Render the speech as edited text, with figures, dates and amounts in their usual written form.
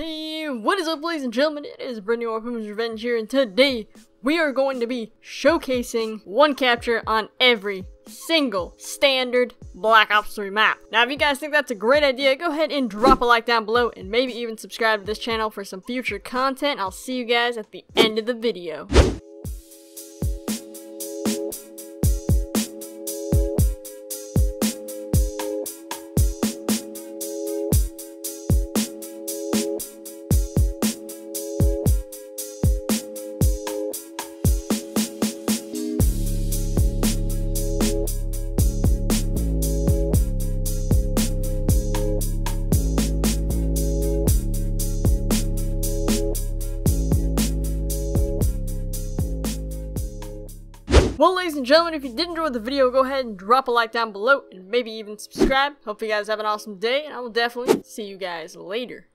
Hey, what is up, ladies and gentlemen? It is brand new Pumas Revenge here, and today we are going to be showcasing one capture on every single standard Black Ops 3 map. Now, if you guys think that's a great idea, go ahead and drop a like down below, and maybe even subscribe to this channel for some future content. I'll see you guys at the end of the video. Well, ladies and gentlemen, if you did enjoy the video, go ahead and drop a like down below and maybe even subscribe. Hope you guys have an awesome day, and I will definitely see you guys later.